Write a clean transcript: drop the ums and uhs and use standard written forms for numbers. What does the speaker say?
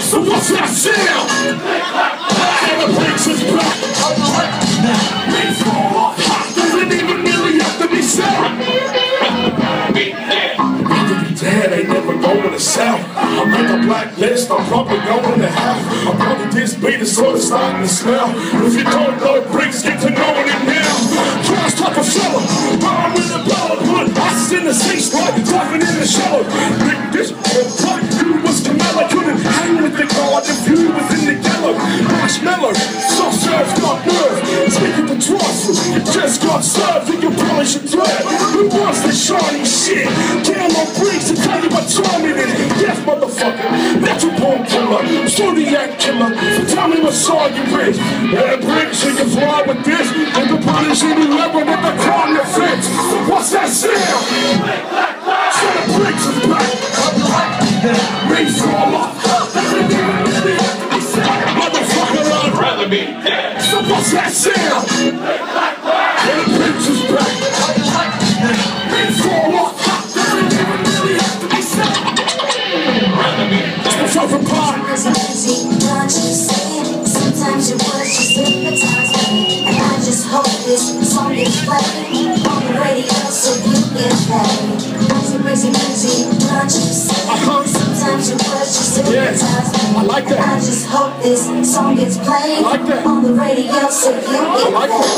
So what's that sound? And the brakes is black. Race roll off hot. Doesn't even really have to be said. Rather be dead, ain't never going to south. I'm like a blacklist, I'm probably going to half. I'm probably this beat is sort of starting to smell. If you don't know bricks, get to knowing it now. Trash type of fella, I'm in the ball of wood. Ice in the sea, slide, dropping in the shallow. Big dish, all you was Camilla. Couldn't hang with the guard if you was in the yellow. Marshmallow, soft serve, not nerve. Speaking the trust, you just got served and you polish your thread. Who wants the shiny shit? Down on bricks and tell you what time it is. Death motherfucker, natural born killer, zodiac killer. So tell me what side you is. And bricks, you can fly with this. And the punish any level with the crime that fits. What's that sound? So the bricks is black. Race roll off. Motherfucker, I'd rather be dead. So what's that sound? And the bricks is black. Race roll off. I like that. I just hope this song gets played on the radio so you get paid.